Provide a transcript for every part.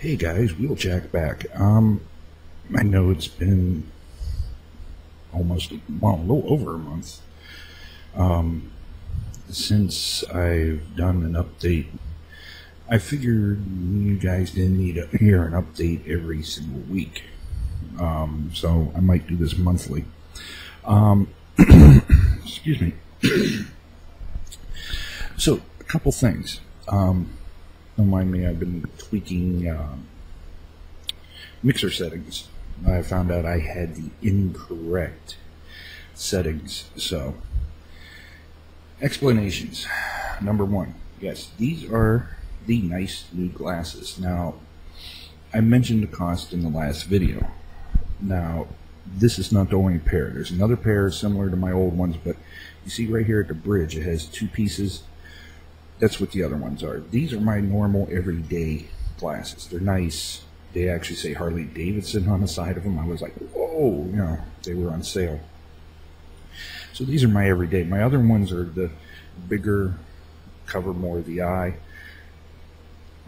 Hey guys, Wheeljack back. I know it's been almost, well, a little over a month since I've done an update. I figured you guys didn't need to hear an update every single week, so I might do this monthly. Excuse me. So, a couple things. Don't mind me, I've been tweaking mixer settings. I found out I had the incorrect settings. So, explanations. Number one, yes, these are the nice new glasses. Now, I mentioned the cost in the last video. Now, this is not the only pair. There's another pair similar to my old ones, but you see right here at the bridge, it has two pieces. That's what the other ones are. These are my normal everyday glasses. They're nice. They actually say Harley Davidson on the side of them. I was like, whoa, you know, they were on sale. So these are my everyday. My other ones are the bigger, cover more of the eye.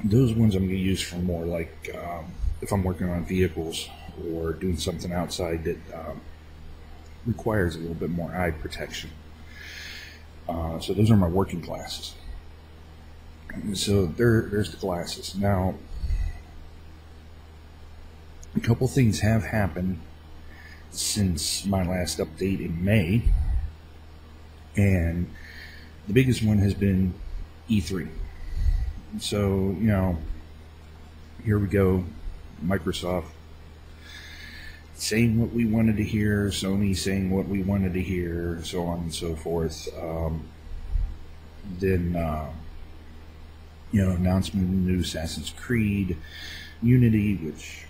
Those ones I'm going to use for more like if I'm working on vehicles or doing something outside that requires a little bit more eye protection. So those are my working glasses. So there's the glasses. Now, a couple things have happened since my last update in May, and the biggest one has been E3. So, you know, here we go, Microsoft saying what we wanted to hear, Sony saying what we wanted to hear, so on and so forth. You know, announcement of the new Assassin's Creed Unity, which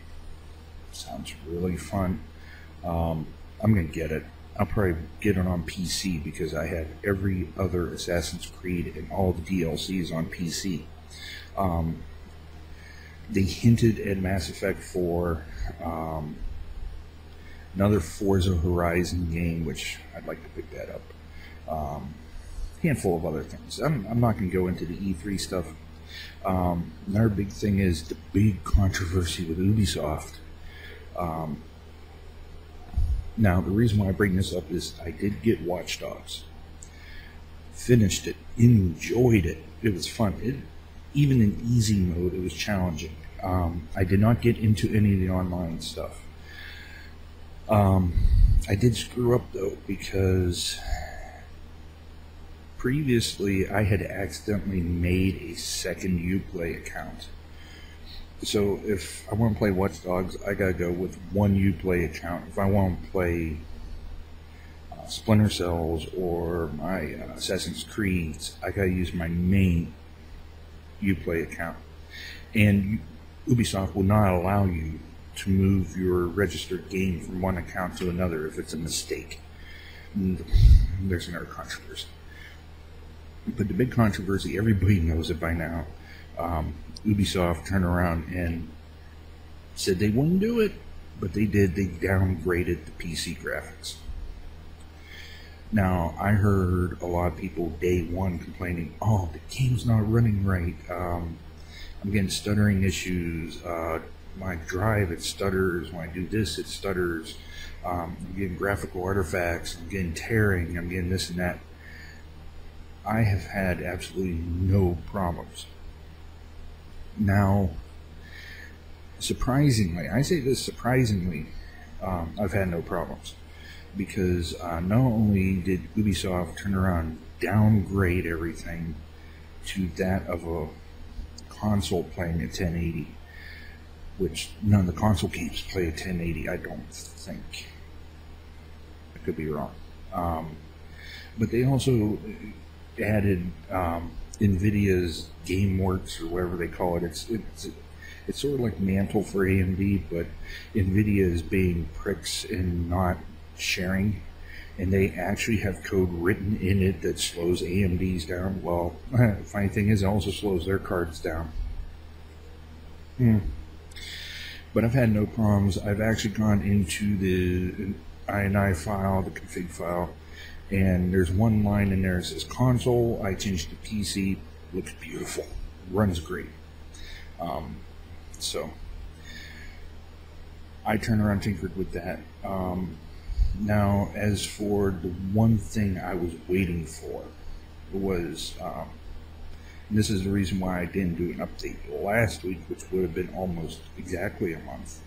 sounds really fun. I'm going to get it. I'll probably get it on PC because I have every other Assassin's Creed and all the DLCs on PC. They hinted at Mass Effect 4, another Forza Horizon game, which I'd like to pick that up. Handful of other things. I'm not going to go into the E3 stuff. Another big thing is the big controversy with Ubisoft. Now, the reason why I bring this up is I did get Watch Dogs. Finished it. Enjoyed it. It was fun. Even in easy mode, it was challenging. I did not get into any of the online stuff. I did screw up, though, because previously I had accidentally made a second Uplay account. So if I want to play Watch Dogs, I gotta go with one Uplay account. If I want to play Splinter Cells or my Assassin's Creeds, I gotta use my main Uplay account. And Ubisoft will not allow you to move your registered game from one account to another if it's a mistake. And there's another controversy. But the big controversy, everybody knows it by now. Ubisoft turned around and said they wouldn't do it, but they did. They downgraded the PC graphics. Now, I heard a lot of people day one complaining, oh, the game's not running right. I'm getting stuttering issues. My drive, it stutters. When I do this, it stutters. I'm getting graphical artifacts. I'm getting tearing. I'm getting this and that. I have had absolutely no problems. Now, surprisingly, I say this surprisingly, I've had no problems. Because not only did Ubisoft turn around and downgrade everything to that of a console playing at 1080, which none of the console games play at 1080, I don't think. I could be wrong. But they also added NVIDIA's GameWorks, or whatever they call it. It's sort of like Mantle for AMD, but NVIDIA is being pricks and not sharing, and they actually have code written in it that slows AMD's down. Well, the funny thing is it also slows their cards down. But I've had no problems. I've actually gone into the INI file, the config file, and there's one line in there that says console. I changed to PC. Looks beautiful. Runs great. So I turned around and tinkered with that. Now, as for the one thing I was waiting for was, and this is the reason why I didn't do an update last week, which would have been almost exactly a month.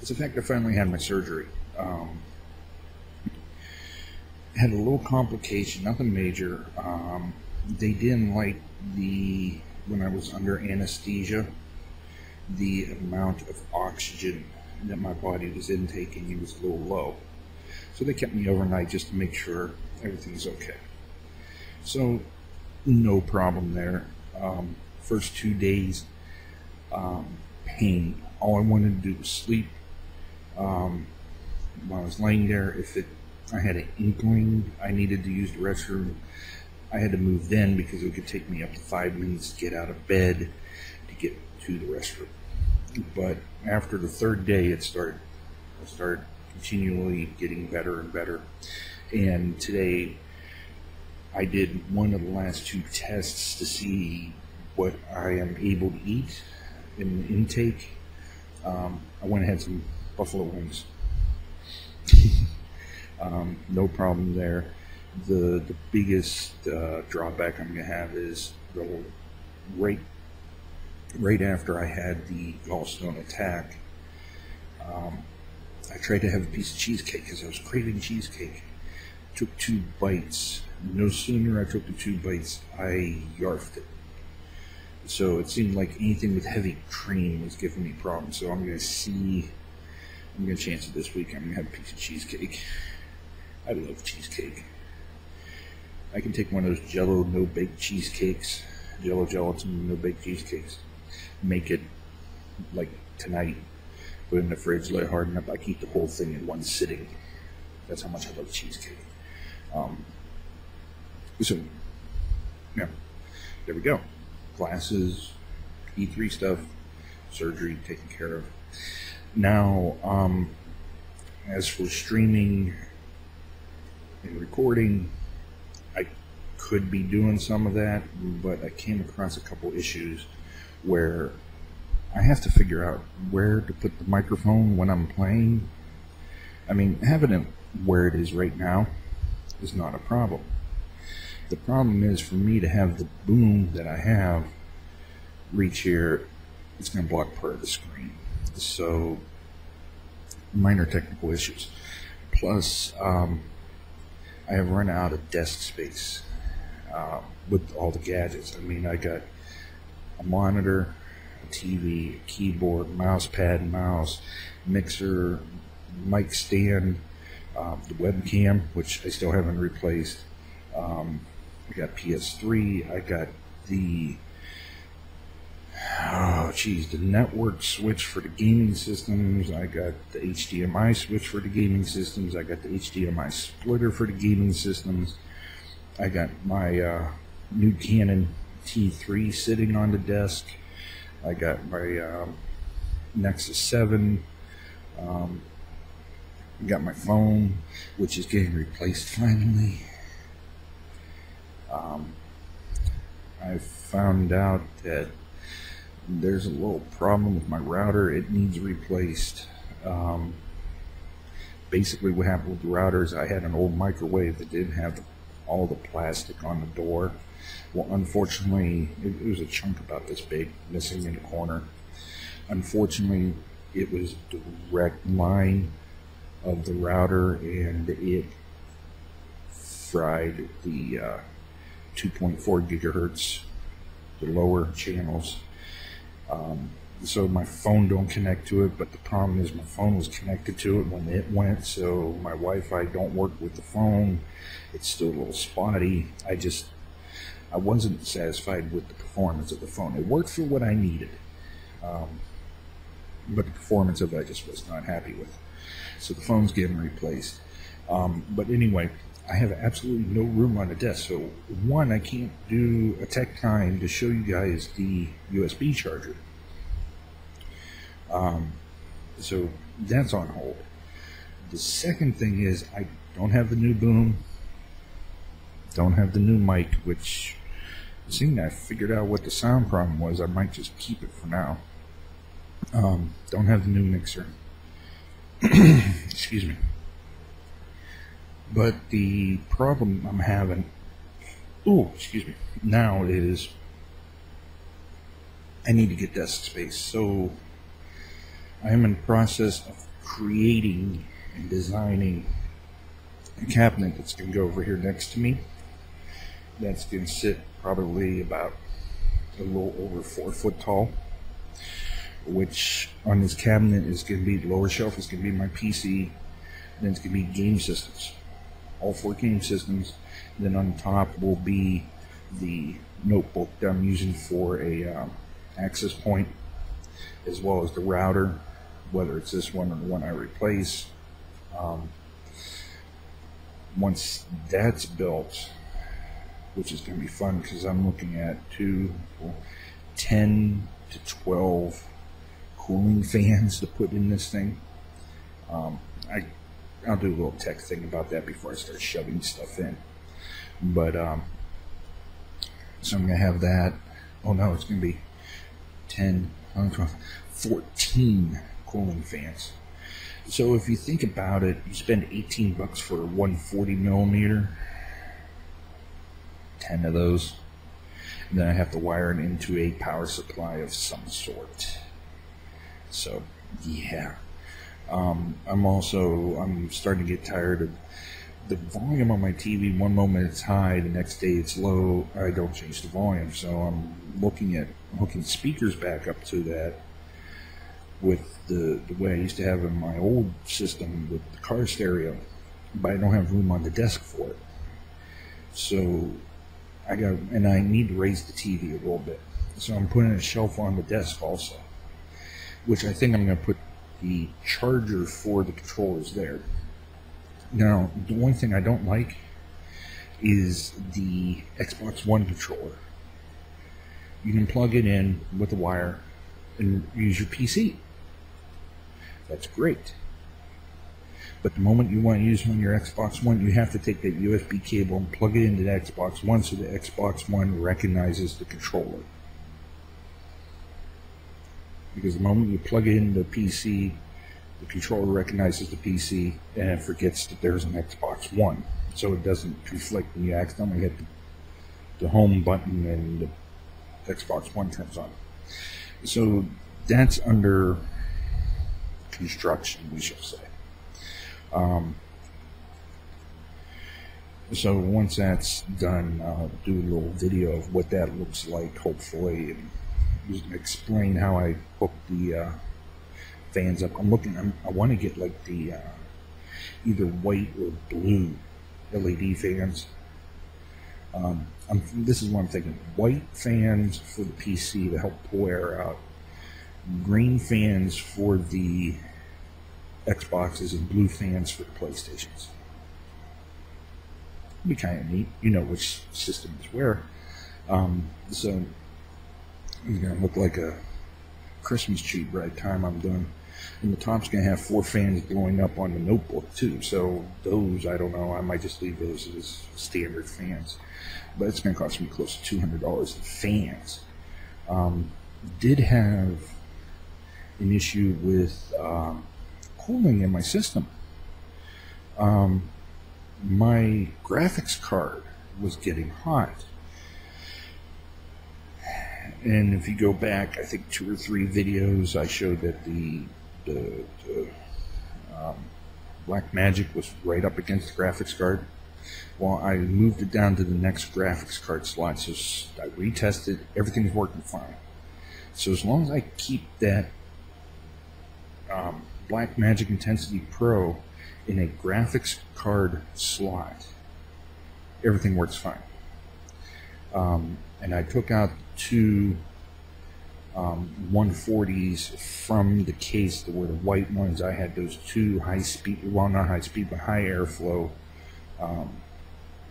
It's the fact I finally had my surgery. Had a little complication, nothing major. They didn't like the, when I was under anesthesia, the amount of oxygen that my body was intaking. It was a little low. So they kept me overnight just to make sure everything's okay. So no problem there. First 2 days, pain. All I wanted to do was sleep. While I was laying there, I had an inkling I needed to use the restroom, I had to move then because it could take me up to 5 minutes to get out of bed to get to the restroom. But after the third day, I started continually getting better and better. And today, I did one of the last two tests to see what I am able to eat in the intake. I went and had some buffalo wings. No problem there. The biggest drawback I'm going to have is right after I had the gallstone attack, I tried to have a piece of cheesecake because I was craving cheesecake. Took 2 bites. No sooner I took the 2 bites, I yarfed it. So it seemed like anything with heavy cream was giving me problems. So I'm going to chance it this week. I'm going to have a piece of cheesecake. I love cheesecake. I can take one of those Jell-O no-bake cheesecakes, Jell-O gelatin no-bake cheesecakes, make it like tonight, put it in the fridge, let it harden up. I can eat the whole thing in one sitting. That's how much I love cheesecake. So, yeah, there we go. Glasses, E3 stuff, surgery taken care of. Now, as for streaming and recording, I could be doing some of that, but I came across a couple issues where I have to figure out where to put the microphone when I'm playing. I mean, having it where it is right now is not a problem. The problem is for me to have the boom that I have reach here, it's going to block part of the screen. So, minor technical issues. Plus, I have run out of desk space with all the gadgets. I mean, I got a monitor, a TV, a keyboard, mouse pad, mouse, mixer, mic stand, the webcam, which I still haven't replaced. I got PS3. I got the, oh geez, the network switch for the gaming systems. I got the HDMI switch for the gaming systems. I got the HDMI splitter for the gaming systems. I got my new Canon T3 sitting on the desk. I got my Nexus 7. I got my phone, which is getting replaced finally. I found out that there's a little problem with my router. It needs replaced. Basically what happened with the router is I had an old microwave that didn't have all the plastic on the door. Well, unfortunately, it was a chunk about this big missing in the corner. Unfortunately, it was a direct line of the router and it fried the 2.4 gigahertz, the lower channels. So my phone don't connect to it, but the problem is my phone was connected to it when it went, so my Wi-Fi don't work with the phone. It's still a little spotty. I wasn't satisfied with the performance of the phone. It worked for what I needed, but the performance of it I just was not happy with. So the phone's getting replaced. But anyway, I have absolutely no room on the desk, so one, I can't do a tech time to show you guys the USB charger. So that's on hold. The second thing is I don't have the new boom, don't have the new mic, which seeing I figured out what the sound problem was, I might just keep it for now. Don't have the new mixer. Excuse me. But the problem I'm having, now is I need to get desk space. So I am in the process of creating and designing a cabinet that's going to go over here next to me. That's going to sit probably about a little over 4 foot tall, which on this cabinet is going to be the lower shelf, is going to be my PC, then it's going to be game systems, all four game systems, and then on top will be the notebook that I'm using for a access point, as well as the router, whether it's this one or the one I replace. Once that's built, which is going to be fun because I'm looking at 10 to 12 cooling fans to put in this thing. I'll do a little tech thing about that before I start shoving stuff in. But so I'm going to have that. Oh no, it's going to be 10, 12, 14 cooling fans. So if you think about it, you spend $18 for a 140mm. 10 of those, and then I have to wire it into a power supply of some sort. So yeah, I'm starting to get tired of the volume on my TV. One moment it's high, the next day it's low. I don't change the volume, so I'm looking at hooking speakers back up to that with the way I used to have in my old system with the car stereo, but I don't have room on the desk for it. So I need to raise the TV a little bit. So I'm putting a shelf on the desk also, which I think I'm going to put the charger for the controllers there. Now, the only thing I don't like is the Xbox One controller. You can plug it in with a wire and use your PC. That's great. But the moment you want to use on your Xbox One, you have to take that USB cable and plug it into the Xbox One so the Xbox One recognizes the controller. Because the moment you plug it into the PC, the controller recognizes the PC and it forgets that there's an Xbox One. So it doesn't conflict when you accidentally hit the home button and the Xbox One turns on. So that's under construction, we shall say. So once that's done, I'll do a little video of what that looks like, hopefully, and just explain how I hook the fans up. I want to get like the either white or blue LED fans. This is what I'm thinking: white fans for the PC to help pull air out, green fans for the Xboxes, and blue fans for the PlayStations. It'd be kind of neat. You know which system is where. So it's going to look like a Christmas tree by the time I'm done. And the top's going to have four fans blowing up on the notebook too. So those, I don't know, I might just leave those as standard fans. But it's going to cost me close to $200 in fans. Did have an issue with cooling in my system. My graphics card was getting hot, and if you go back, I think 2 or 3 videos, I showed that the Black Magic was right up against the graphics card. Well, I moved it down to the next graphics card slot, so I retested. Everything's working fine. So as long as I keep that Black Magic Intensity Pro in a graphics card slot, everything works fine. And I took out 2 140s from the case that were the white ones. I had those 2 high-speed, well, not high-speed, but high airflow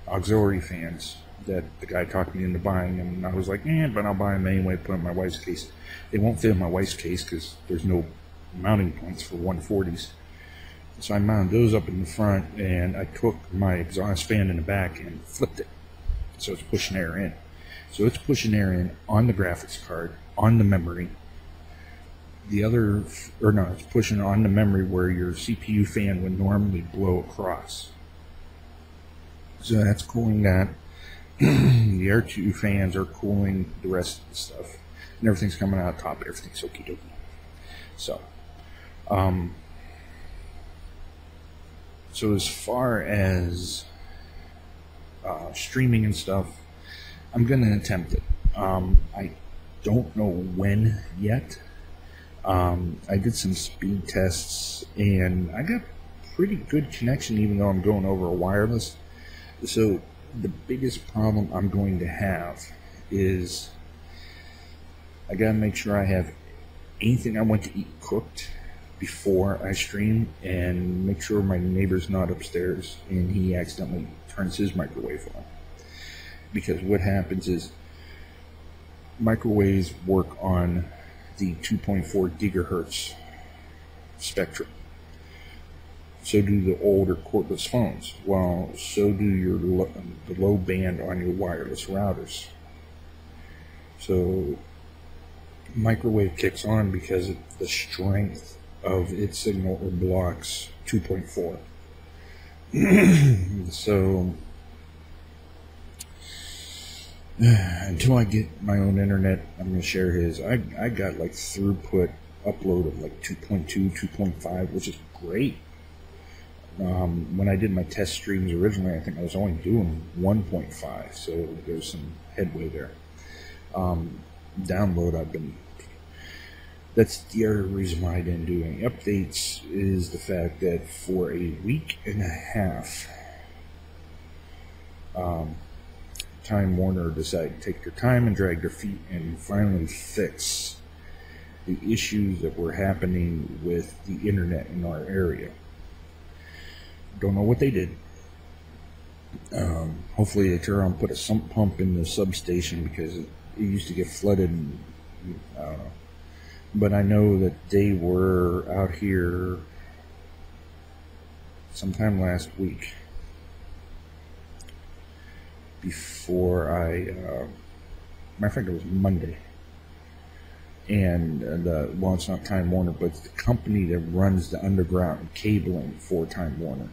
auxiliary fans that the guy talked me into buying, and I was like, but I'll buy them anyway, put them in my wife's case. They won't fit in my wife's case because there's no mounting points for 140s. So I mounted those up in the front, and I took my exhaust fan in the back and flipped it. So it's pushing air in. So it's pushing air in on the graphics card, on the memory, the other, or no, it's pushing on the memory where your CPU fan would normally blow across. So that's cooling that. The air two fans are cooling the rest of the stuff. And everything's coming out of top. Everything's okie dokie. So, so as far as streaming and stuff, I'm going to attempt it. I don't know when yet. I did some speed tests, and I got pretty good connection, even though I'm going over a wireless. So the biggest problem I'm going to have is I gotta make sure I have anything I want to eat cooked before I stream, and make sure my neighbor's not upstairs and he accidentally turns his microwave on. Because what happens is microwaves work on the 2.4 gigahertz spectrum. So do the older cordless phones. Well, so do your the low band on your wireless routers. So microwave kicks on because the strength of its signal blocks 2.4. So until I get my own internet, I'm going to share his. I got like throughput upload of like 2.2, 2.5, which is great. When I did my test streams originally, I think I was only doing 1.5, so there's some headway there. Download, I've been... That's the other reason why I didn't do any updates, is the fact that for a week and a half, Time Warner decided to take their time and drag their feet and finally fix the issues that were happening with the internet in our area. Don't know what they did. Hopefully they turn around and put a sump pump in the substation, because it used to get flooded. And, I don't know. But I know that they were out here sometime last week before I... I think it was Monday. And well, it's not Time Warner, but it's the company that runs the underground cabling for Time Warner.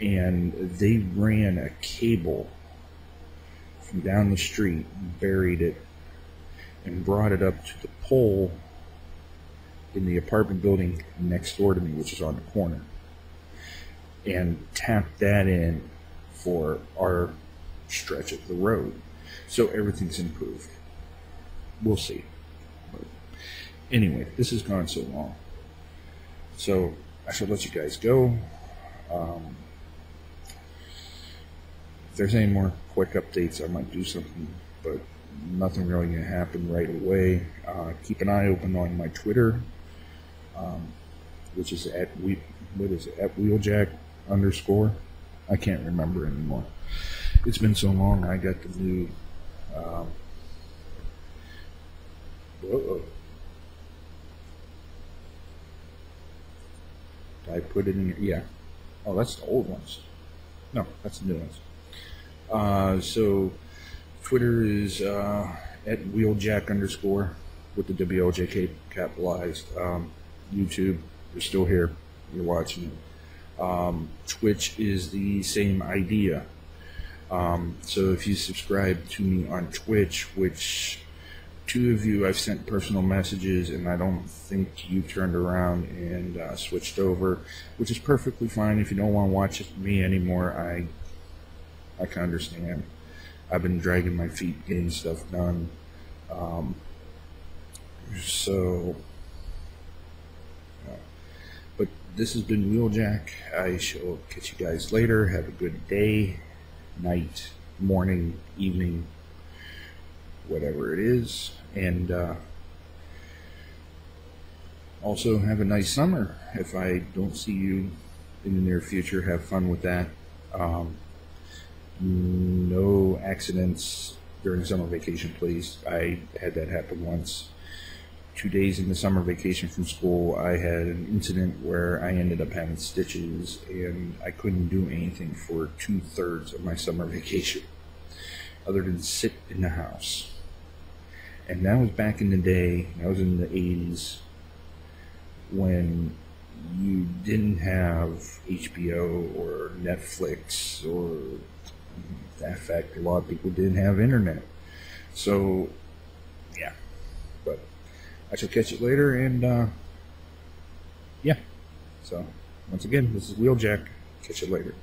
And they ran a cable from down the street, buried it, and brought it up to the pole in the apartment building next door to me, which is on the corner, and tapped that in for our stretch of the road. So everything's improved. We'll see. Anyway, this has gone so long, so I should let you guys go. If there's any more quick updates, I might do something, but nothing really going to happen right away. Keep an eye open on my Twitter, which is at Wheeljack_. I can't remember anymore. It's been so long. I got the new. I put it in here. Yeah. Oh, that's the old ones. No, that's the new ones. So Twitter is at Wheeljack_ with the WLJK capitalized. YouTube, you're still here. You're watching it. Twitch is the same idea. So if you subscribe to me on Twitch, which... two of you I've sent personal messages, and I don't think you turned around and switched over, which is perfectly fine. If you don't want to watch me anymore, I can understand. I've been dragging my feet, getting stuff done. So, but this has been Wheeljack. I shall catch you guys later. Have a good day, night, morning, evening, whatever it is, and also have a nice summer. If I don't see you in the near future, have fun with that. No accidents during summer vacation, please. I had that happen once. 2 days in the summer vacation from school, I had an incident where I ended up having stitches, and I couldn't do anything for 2/3 of my summer vacation other than sit in the house. And that was back in the day. That was in the 80s. when you didn't have HBO or Netflix, or in fact, a lot of people didn't have internet. So, yeah. But I shall catch it later, and yeah. So, once again, this is Wheeljack. Catch you later.